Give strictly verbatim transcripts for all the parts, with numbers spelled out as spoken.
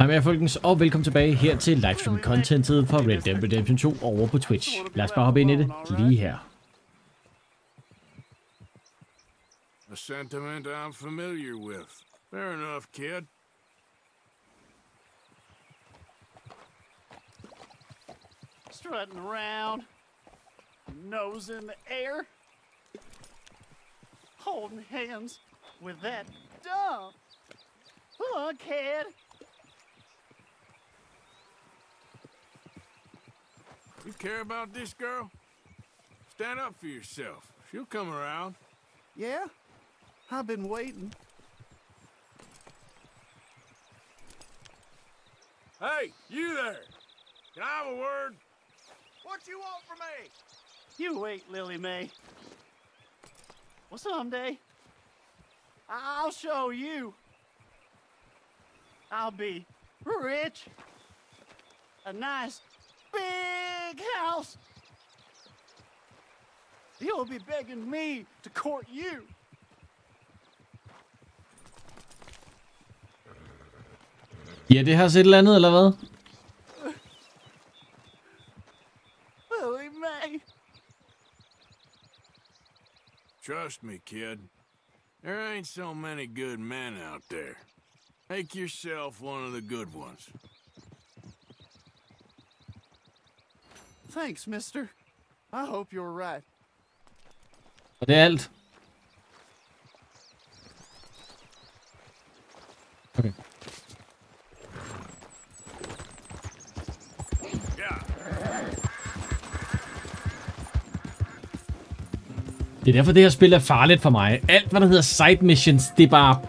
Hej med jer folkens, og velkommen tilbage her til livestream-contentet fra Red Dead Redemption to over på Twitch. Lad os bare hoppe ind i det lige her. A sentiment I'm familiar with. Fair enough, kid. Strutting around, nose in the air, holding hands with that dumb fuckhead. You care about this girl? Stand up for yourself. She'll come around. Yeah? I've been waiting. Hey, you there! Can I have a word? What you want from me? You wait, Lily Mae. Well, someday, I'll show you. I'll be rich. A nice, big house. You'll be begging me to court you. Ja, det har set et eller andet, eller hvad? Lily Mae. Trust me, kid. There ain't so many good men out there. Make yourself one of the good ones. Thanks, mister. I hope you're right. Og det er alt. Okay. Det er derfor, det her spil er farligt for mig. Alt, hvad der hedder side missions, det er bare...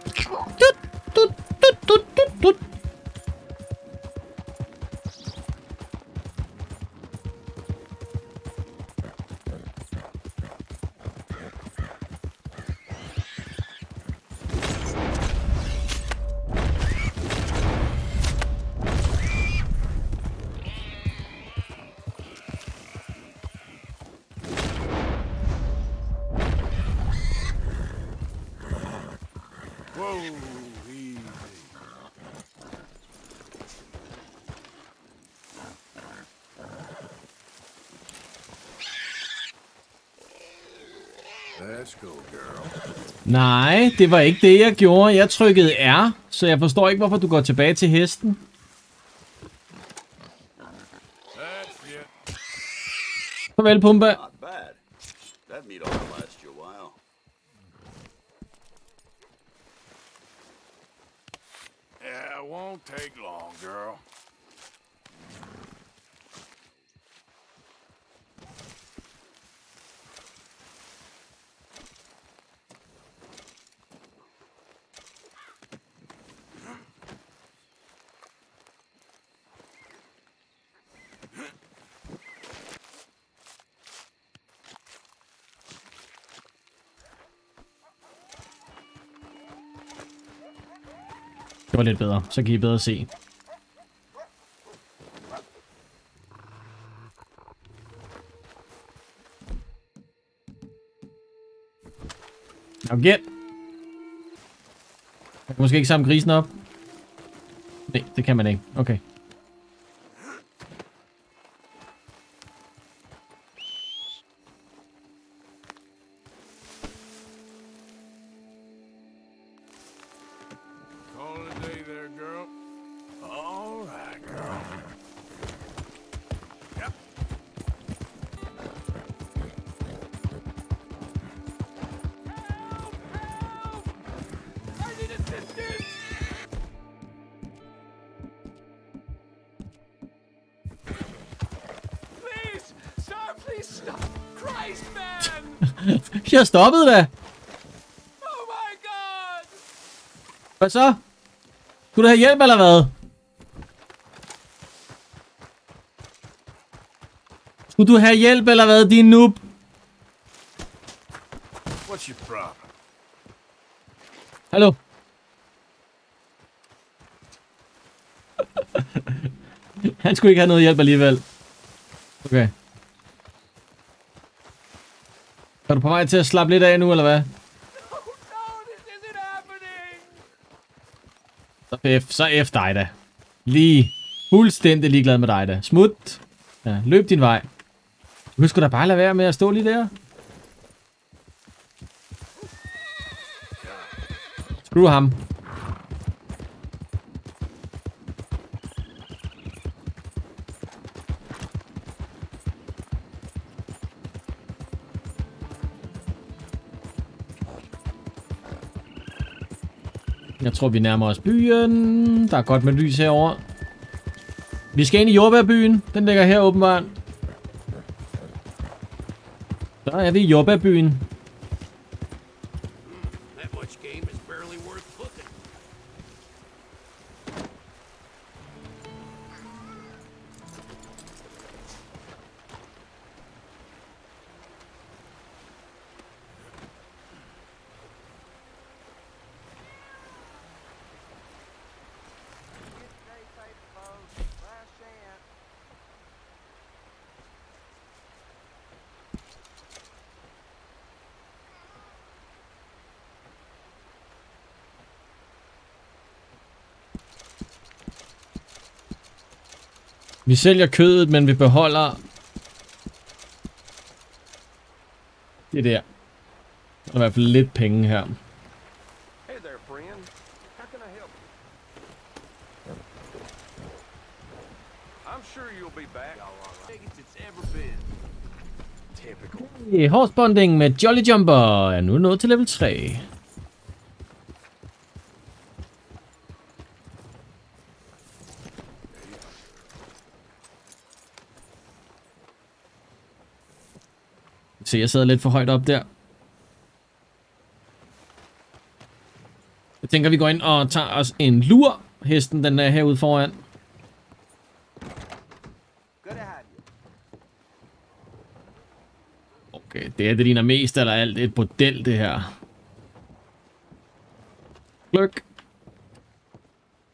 Nej, det var ikke det, jeg gjorde. Jeg trykkede R, så jeg forstår ikke, hvorfor du går tilbage til hesten. Farvel, Pumba. Det var lidt bedre, så kan I bedre se. Nå, gæt! Jeg kan måske ikke samle grisen op. Nej, det kan man ikke. Okay. Jeg stoppede da. Oh my god. Hvad så? Skulle du have hjælp eller hvad? Skulle du have hjælp eller hvad, din noob? What's your problem? Hallo. Han skulle ikke have noget hjælp alligevel. Okay. Er du på vej til at slappe lidt af nu, eller hvad? Så F, så F dig da. Lige fuldstændig ligeglad med dig da. Smut. Ja, løb din vej. Du kan sgu da bare lade være med at stå lige der. Screw ham. Jeg tror, vi nærmer os byen. Der er godt med lys herovre. Vi skal ind i jordbærbyen. Den ligger her åbenbart. Så er vi i jordbærbyen. Vi sælger kødet, men vi beholder det der. Der er i hvert fald lidt penge her. Hey, horsebonding med Jolly Jumper er nu nået til level tre. Se, jeg sidder lidt for højt op der. Jeg tænker, vi går ind og tager os en lur. Hesten, den er herude foran. Okay, det er det ligner mest, eller alt et bordel, det her. Kløk.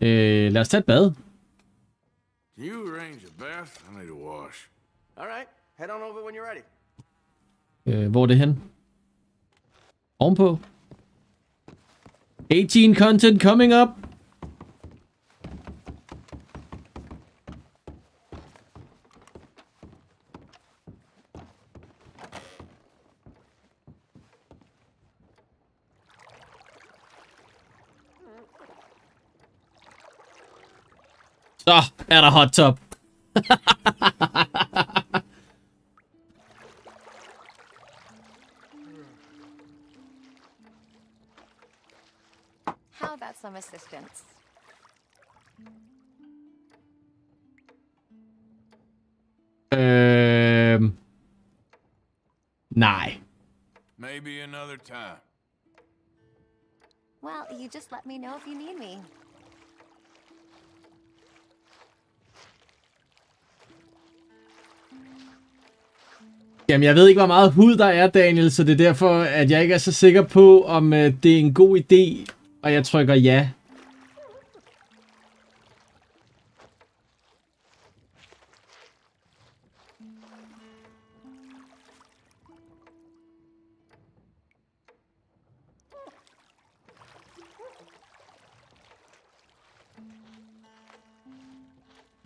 Øh, lad os tage et bad. Øh, hvor er det hen? Ovenpå. atten content coming up. Så er der hot tub. Some assistance. Um, nah. Maybe another time. Well, you just let me know if you need me. Jamen, jeg ved ikke, hvor meget hud der er, Daniel, så det er derfor, at jeg ikke er så sikker på, om uh, det er en god idé. Og jeg trykker ja.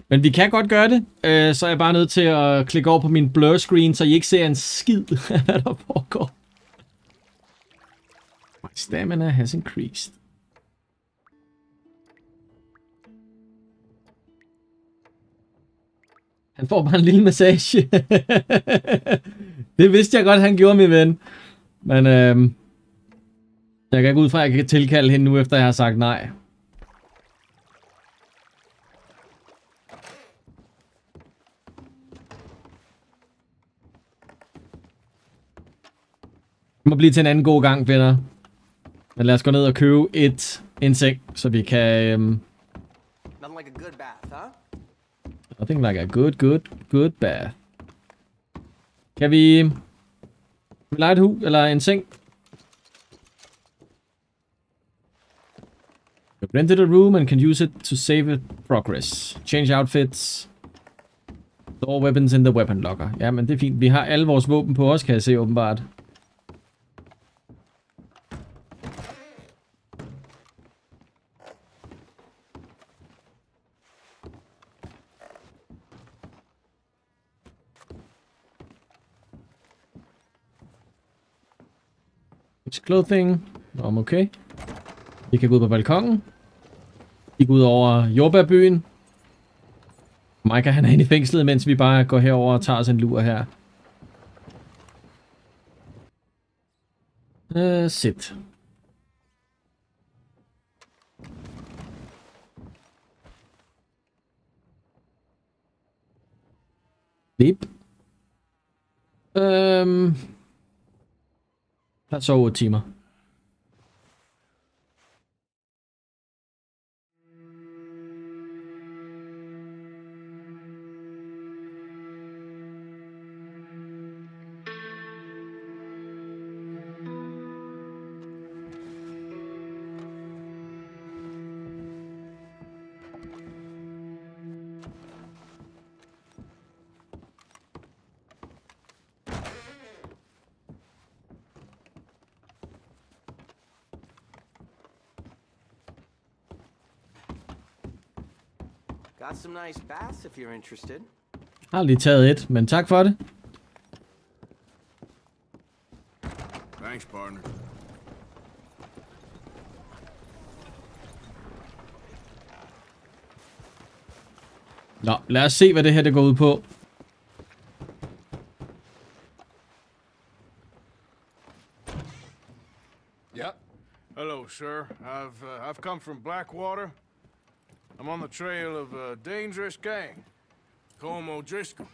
Men vi kan godt gøre det. Øh, så er jeg bare nødt til at klikke over på min blur screen, så I ikke ser en skid, hvad der foregår. My stamina has increased. Han får bare en lille massage. Det vidste jeg godt, han gjorde, min ven. Men øhm, jeg kan ikke ud fra, at jeg kan tilkalde hende nu, efter jeg har sagt nej. Det må blive til en anden god gang, venner. Men lad os gå ned og købe et insekt, så vi kan... Øhm, Nothing like a good, good, good bath. Kan vi... Kan vi lege et hus eller en seng? You rented a room and can use it to save it progress. Change outfits. Store weapons in the weapon locker. Ja, men det er fint. Vi har alle vores våben på os, kan jeg se åbenbart. It's clothing. I'm okay. Vi kan gå ud på balkongen. Kigge ud over jordbærbyen. Micah, han er inde i fængslet, mens vi bare går herover og tager os en lur her. Uh, sit. Sleep. Øhm... Der sover otte timer. Some nice baths if you're interested. Jeg har lige taget et, men tak for det. Thanks, partner. Nå, lad os se hvad det her det går ud på. Yeah. Hello, sir. I've uh, I've come from Blackwater. I'm on the trail of a dangerous gang. Call him O'Driscoll.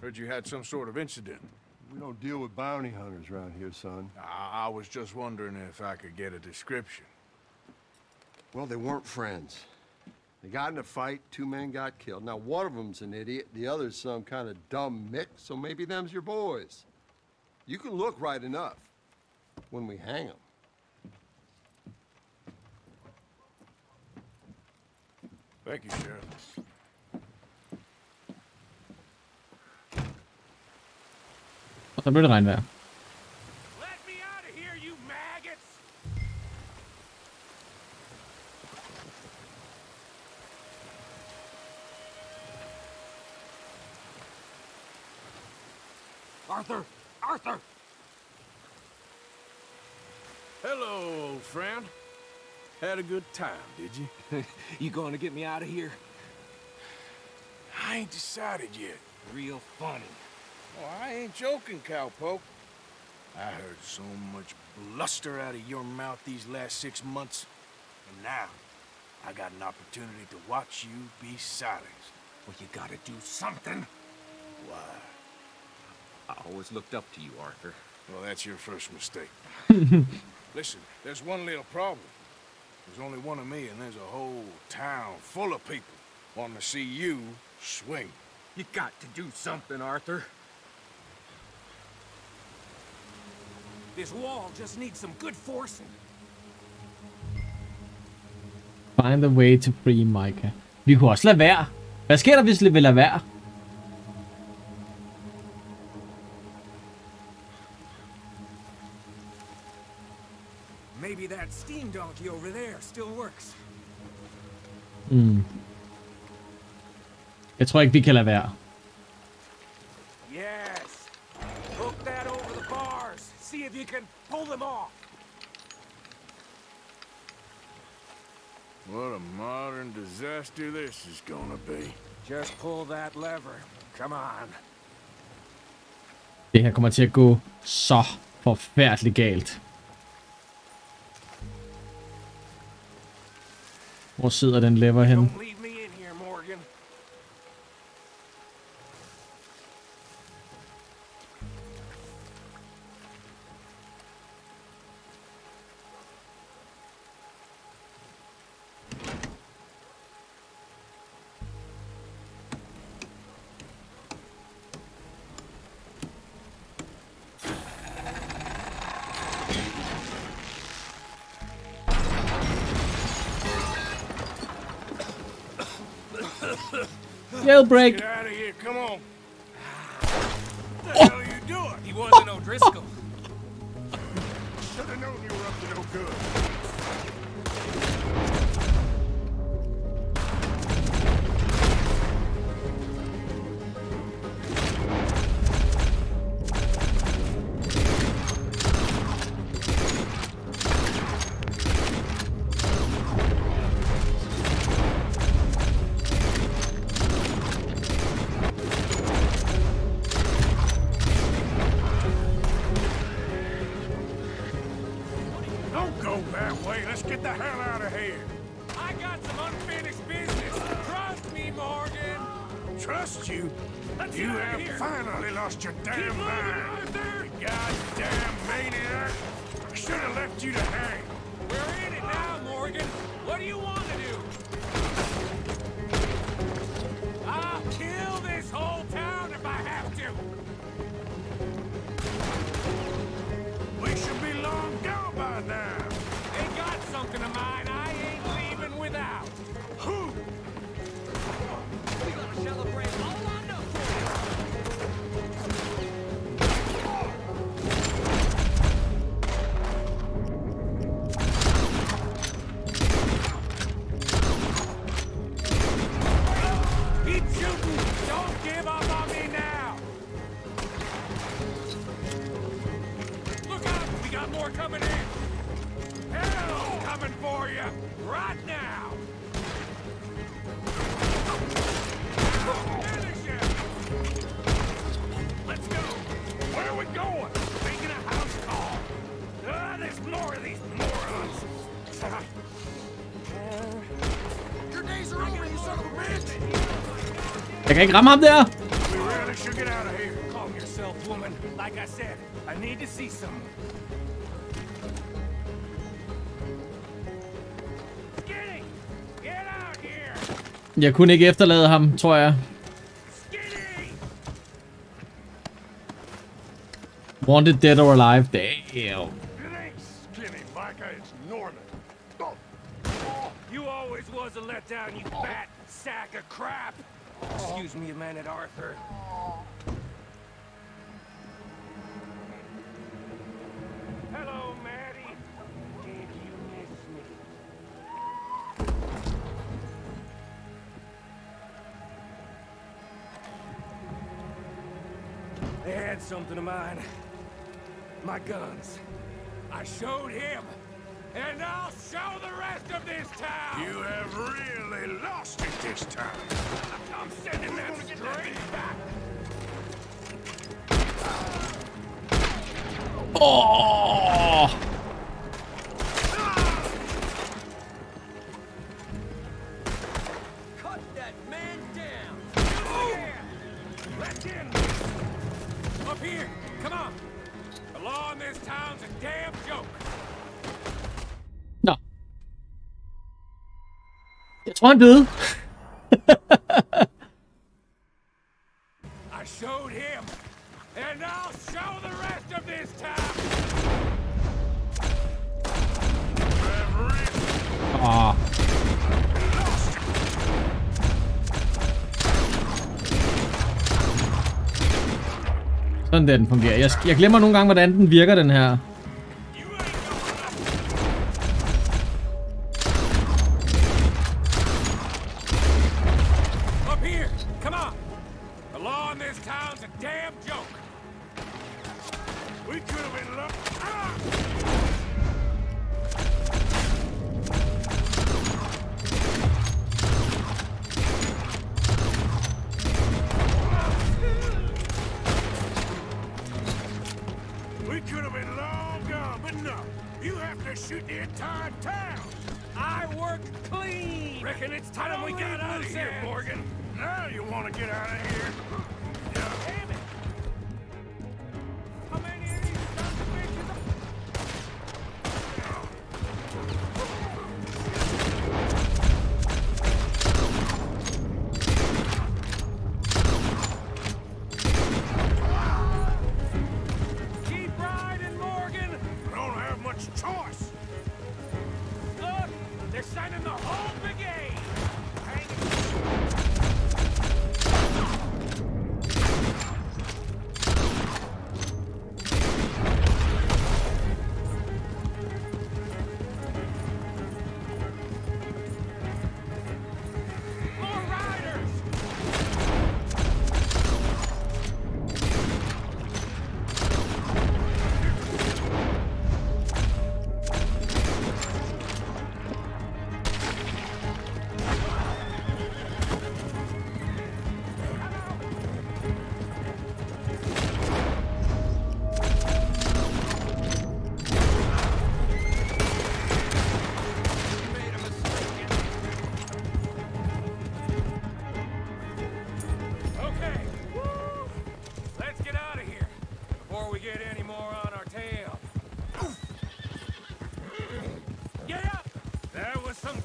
Heard you had some sort of incident. We don't deal with bounty hunters around here, son. I, I was just wondering if I could get a description. Well, they weren't friends. They got in a fight, two men got killed. Now, one of them's an idiot, the other's some kind of dumb mick, so maybe them's your boys. You can look right enough when we hang them. Thank you, Sheriff. Og så blev det regnvejr. Arthur! Arthur! Hello, old friend. Had a good time, did you? You going to get me out of here? I ain't decided yet. Real funny. Well, I ain't joking, cowpoke. I heard so much bluster out of your mouth these last six months. And now, I got an opportunity to watch you be silenced. Well, you gotta do something. Why? I always looked up to you, Arthur. Well, that's your first mistake. Listen, there's one little problem. There's only one of me, and there's a whole town full of people wanting to see you swing. You got to do something, Arthur. This wall just needs some good forcing. Find a way to free Micah. Vi kunne også lade være. Hvad sker der, hvis vi lader være? Maybe that steam donkey over there still works. Mm. Jeg tror ikke vi kan lade være. Yes. Hook that over the bars. See if you can pull them off. What a modern disaster this is gonna be. Just pull that lever. Come on. Det her kommer til at gå så forfærdeligt galt. Hvor sidder den lever henne? Break. Get out of here, come on. What the oh. hell are you doing? He wasn't O'Driscoll. Should have known you were up to no good. Get the hell out of here. I got some unfinished business. Trust me, Morgan. Trust you? Let's you have here. Finally lost your damn Keep mind. Moving, you goddamn maniac. I should have left you to hang. We're in it now, Morgan. What do you want to do? I'll kill this whole town if I have to. We should be long gone by now. They got something of mine I ain't leaving without. Who? We gotta celebrate all I know for you. Keep shooting. Don't give up on me now. Look out. We got more coming in. Hell, coming for you right now. Let's go! Where are we going? Making a house call! Ah, there's more of these morons! Uh, Your days are over, you son of a bitch! I can't grab up there! We really should get out of here. Calm yourself, woman. Like I said, I need to see someone. Jeg kunne ikke efterlade ham, tror jeg. Wanted dead or alive. Damn. You always was a letdown, you fat sack of crap. Excuse me a minute, Arthur. Hello, Maddie. Did you miss me? They had something of mine. My guns. I showed him, and I'll show the rest of this town! You have really lost it this time. I'm sending that straight back! Oh! Cut that man down! Oh. Let's in! Up here! Come on! The law in this town's a damn joke! No. Jeg tror han døde. I showed him, and I'll show the rest of this town! Aww. Sådan den fungerer. Jeg, jeg glemmer nogle gange, hvordan den virker, den her.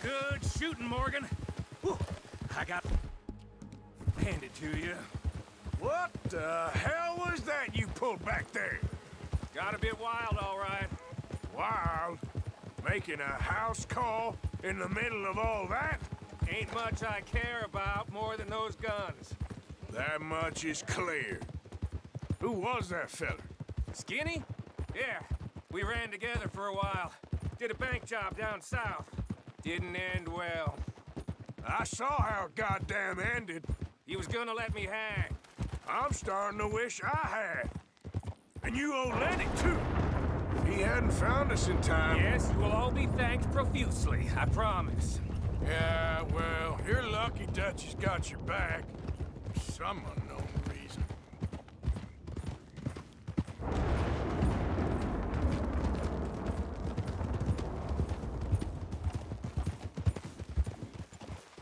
Good shooting, Morgan. Whew, I got handed to you. What the hell was that you pulled back there? Got a bit wild, all right. Wild? Making a house call in the middle of all that? Ain't much I care about more than those guns. That much is clear. Who was that fella? Skinny? Yeah, we ran together for a while. Did a bank job down south. Didn't end well. I saw how it goddamn ended. He was gonna let me hang. I'm starting to wish I had. And you old Lenny, too. He hadn't found us in time. Yes, you will all be thanked profusely, I promise. Yeah, well, you're lucky Dutch has got your back. Some unknown reason.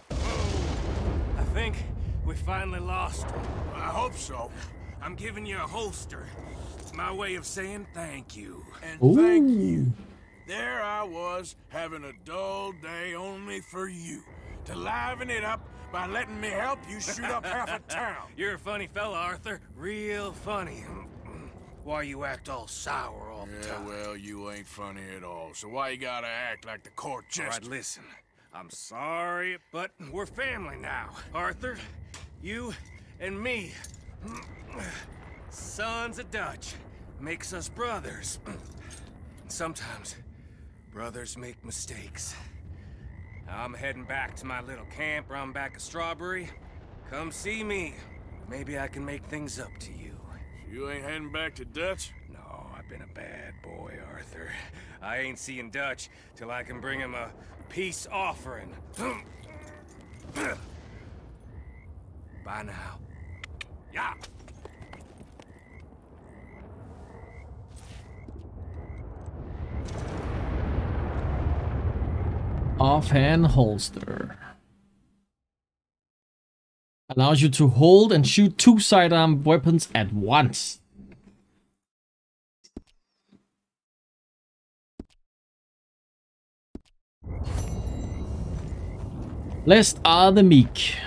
Whoa. I think we finally lost. I hope so. I'm giving you a holster. It's my way of saying thank you. And Ooh. Thank you. There I was, having a dull day only for you, to liven it up by letting me help you shoot up half a town. You're a funny fella, Arthur. Real funny. Why you act all sour all the yeah, time? Well, you ain't funny at all, so why you gotta act like the court jester? All right, listen. I'm sorry, but we're family now. Arthur, you and me. Sons of Dutch. Makes us brothers. Sometimes... brothers make mistakes. I'm heading back to my little camp round back of Strawberry. Come see me. Maybe I can make things up to you. So you ain't heading back to Dutch? No, I've been a bad boy, Arthur. I ain't seeing Dutch till I can bring him a peace offering. Bye now. Yeah. Offhand holster allows you to hold and shoot two sidearm weapons at once. Blessed are the meek.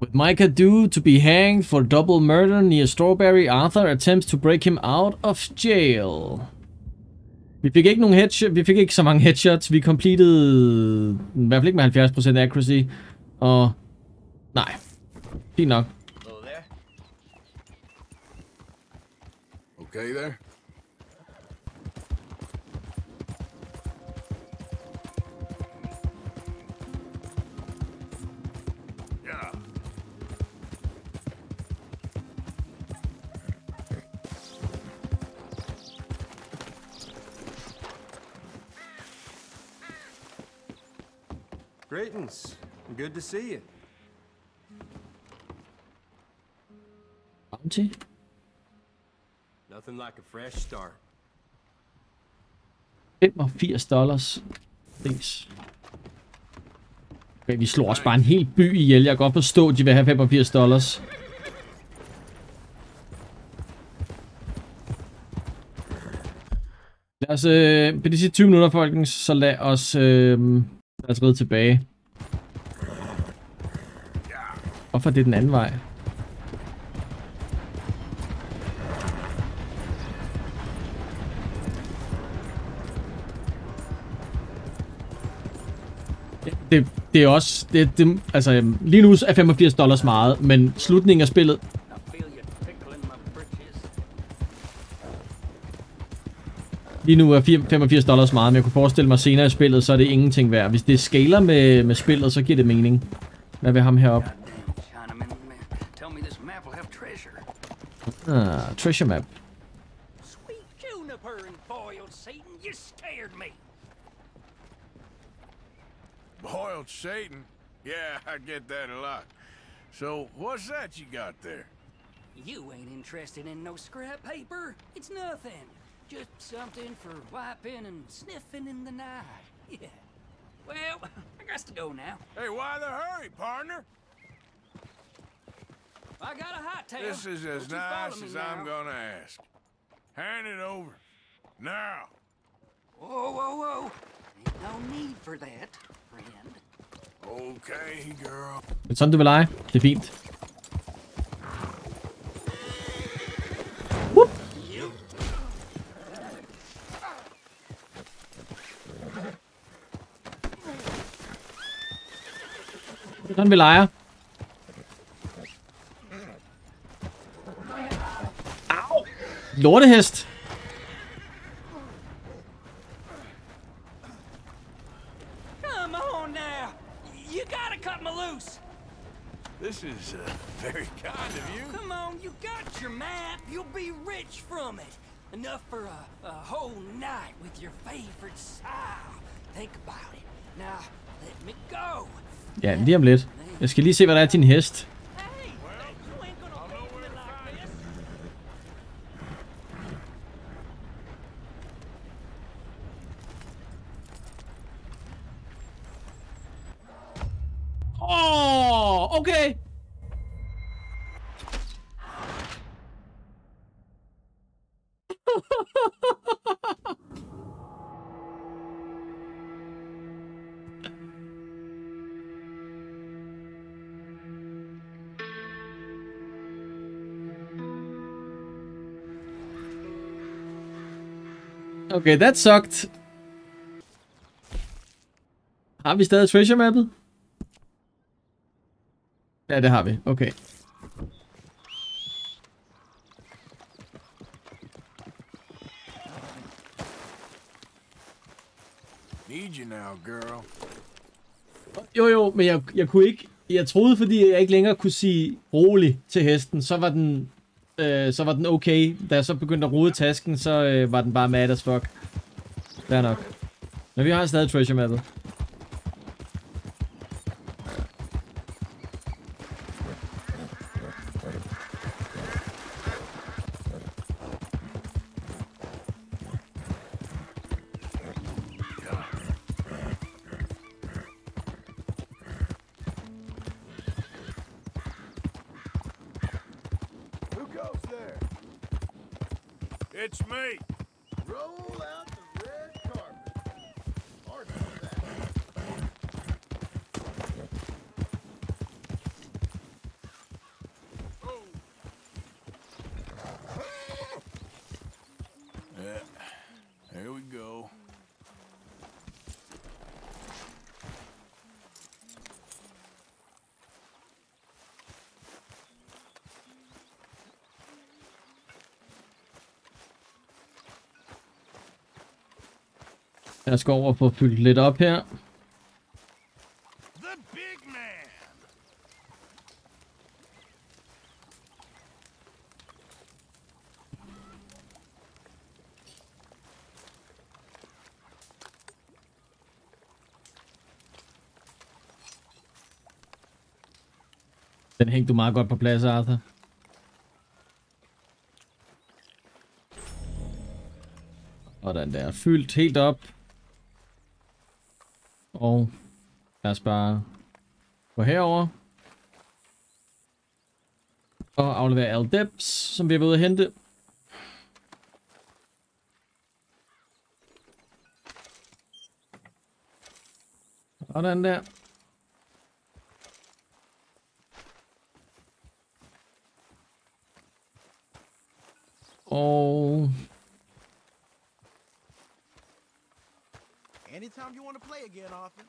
With Micah due to be hanged for double murder near Strawberry, Arthur attempts to break him out of jail. Vi fik ikke nogen headshots, vi fik ikke så mange headshots, vi completed i hvert fald ikke med halvfjerds procent accuracy, og nej, fint nok. Okay there. Greetings. Good to see you. Bounty? Nothing like a fresh start. femogfirs dollars. Please. Okay, vi slår også bare en hel by ihjel. Jeg kan godt forstå, at de vil have femogfirs dollars. Lad os... Øh, på de sidste tyve minutter, folkens, så lad os... Øh, Lad os ride tilbage. Hvorfor er det den anden vej? Det, det er også... Det, det, altså, lige nu er femogfirs dollars meget, men slutningen af spillet... Lige nu er femogfirs dollars meget, men jeg kunne forestille mig senere i spillet, så er det ingenting værd. Hvis det scaler med, med spillet, så giver det mening. Hvad vil ham heroppe? Ah, treasure map. Sweet juniper and boiled Satan, you scared me. Boiled Satan? Yeah, I get that a lot. So, what's that you got there? You ain't interested in no scrap paper. It's nothing. Just something for wiping and sniffing in the night. Yeah. Well, I got to go now. Hey, why the hurry, partner? I got a hot tail. This is as nice as I'm gonna ask. Hand it over. Now. Whoa, whoa, whoa. Ain't no need for that, friend. Okay, girl. Men sådan du vil lege. Det er fint. Whoop. Sådan vi leger. Au! Lortehest. This is uh, very kind of you. Come on, you got your map. You'll be rich from it. Enough for a, a whole night with your favorite style. Think about it. Now, let me go. Ja, lige om lidt. Jeg skal lige se, hvad der er til din hest. Okay. Okay, that sucked. Har vi stadig treasure mappet? Ja, det har vi. Okay. Need you now, girl. Jo, jo, men jeg, jeg kunne ikke... Jeg troede, fordi jeg ikke længere kunne sige rolig til hesten, så var den... Øh, så var den okay. Da jeg så begyndte at rode tasken, så øh, var den bare mad as fuck. Fair nok. Men vi har stadig treasure mappet. It's me. Roll out the red carpet. Hard for that. Oh. Yeah. There we go. Jeg skal over for at fylde lidt op her. Den hængte du meget godt på plads, Arthur. Og den der er fyldt helt op. Og lad os bare gå herover og aflevere alle debs, som vi er ved at hente. Sådan der. Og... Anytime you want to play again, Arthur,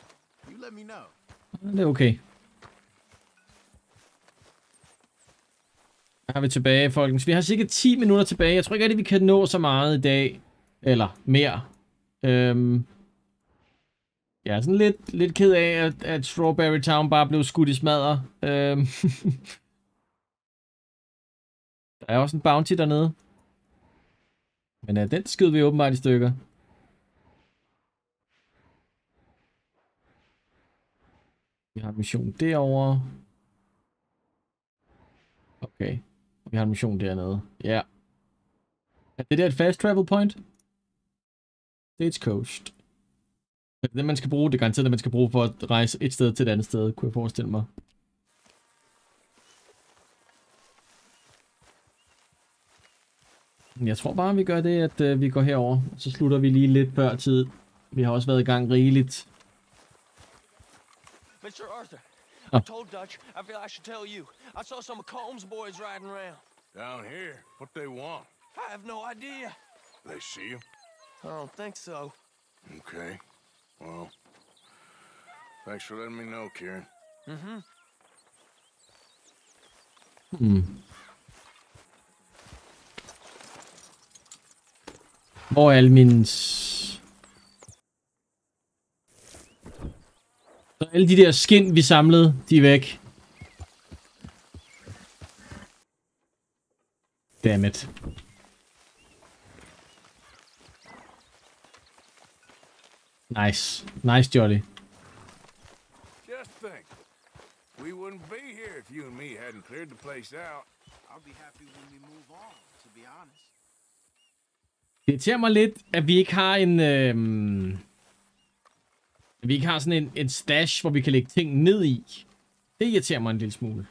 you let me know. Det er okay. Her har vi tilbage, folkens. Vi har cirka ti minutter tilbage. Jeg tror ikke rigtig, vi kan nå så meget i dag. Eller mere. Øhm, jeg er sådan lidt, lidt ked af, at, at Strawberry Town bare blev skudt i smadret. Øhm, der er også en bounty dernede. Men øh, den skød vi åbenbart i stykker. Vi har en mission derovre. Okay. Vi har en mission dernede. Ja. Yeah. Er det der et fast travel point? States Coast. Er det det, man skal bruge? Det er garanteret, at man skal bruge for at rejse et sted til et andet sted, kunne jeg forestille mig. Jeg tror bare, vi gør det, at øh, vi går herover, så slutter vi lige lidt før tid. Vi har også været i gang rigeligt. mister Arthur, I told Dutch, I feel I should tell you. I saw some of Combs boys riding around. Down here? What they want? I have no idea. They see you? I don't think so. Okay. Well, thanks for letting me know, Kieran. Mm-hmm. Mm. Hvor er alle mine... Så alle de der skind, vi samlede, de er væk. Dammit. Nice. Nice, Jolly. Just think. We wouldn't be here if you and me hadn't cleared the place out. I'll be happy when we move on, to be honest. Det irriterer mig lidt, at vi ikke har en... Øh... Vi ikke har sådan en, en stash, hvor vi kan lægge ting ned i. Det irriterer mig en lille smule.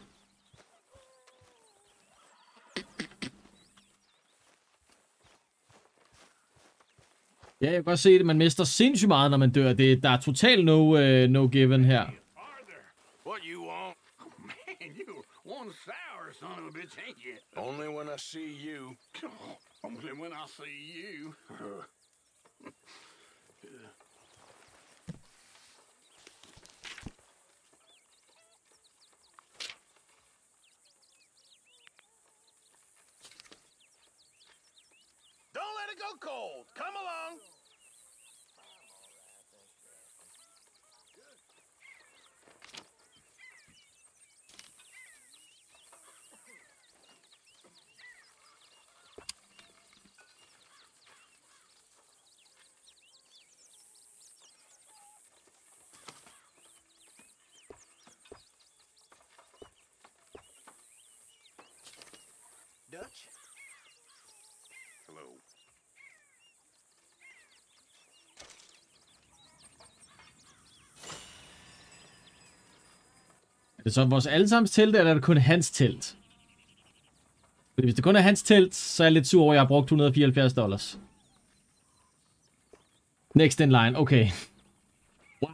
Ja, jeg kan godt se det. Man mister sindssygt meget, når man dør. Det, der er totalt no, uh, no given her. Only when I see you. Only when I see you. Go cold. Come along. Dutch. Hello. Er det så vores allesammens telt, eller er det kun hans telt? Fordi hvis det kun er hans telt, så er jeg lidt sur over, at jeg har brugt et hundrede og fireoghalvfjerds dollars. Next in line, okay. Wow.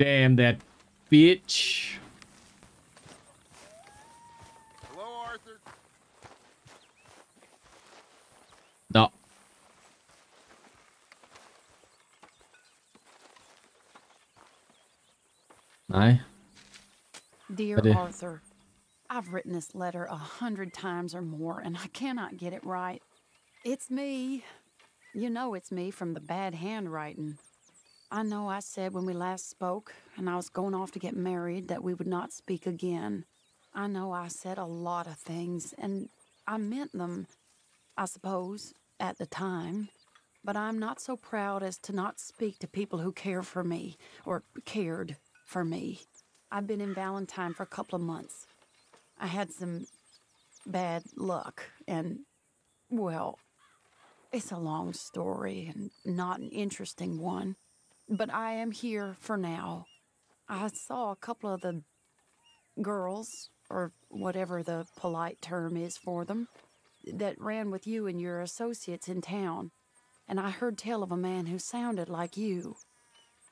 Damn that bitch. Hello, Arthur. Nå. Aye. Dear Arthur, I've written this letter a hundred times or more, and I cannot get it right. It's me. You know it's me from the bad handwriting. I know I said when we last spoke, and I was going off to get married, that we would not speak again. I know I said a lot of things, and I meant them, I suppose, at the time. But I'm not so proud as to not speak to people who care for me, or cared. For me. I've been in Valentine for a couple of months. I had some bad luck and, well, it's a long story and not an interesting one. But I am here for now. I saw a couple of the girls, or whatever the polite term is for them, that ran with you and your associates in town. And I heard tell of a man who sounded like you.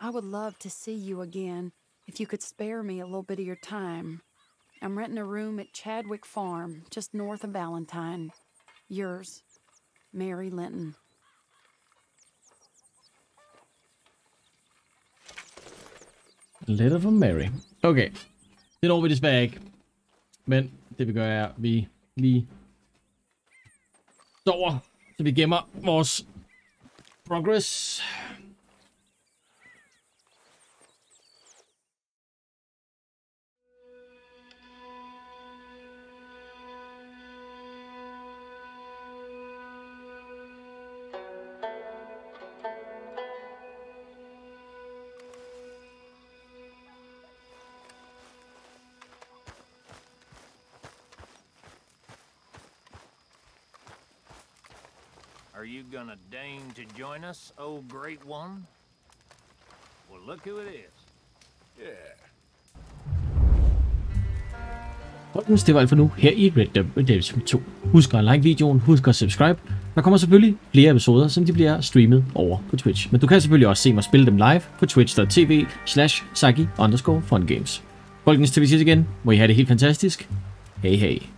I would love to see you again. If you could spare me a little bit of your time. I'm renting a room at Chadwick Farm, just north of Valentine. Yours, Mary Linton. A letter from Mary. Okay. Det når vi desværre ikke. Men det vi gør er, at vi lige sover, så vi gemmer vores progress. Are you gonna deign to join us, old great one? Well, look who it is. Yeah. Folkens, det var alt for nu her i Red Dead Redemption to. Husk at like videoen, husk at subscribe. Der kommer selvfølgelig flere episoder, som de bliver streamet over på Twitch. Men du kan selvfølgelig også se mig spille dem live på twitch.tv slash saki underscore fungames. Folkens, til vi ses igen, må I have det helt fantastisk. Hej hej.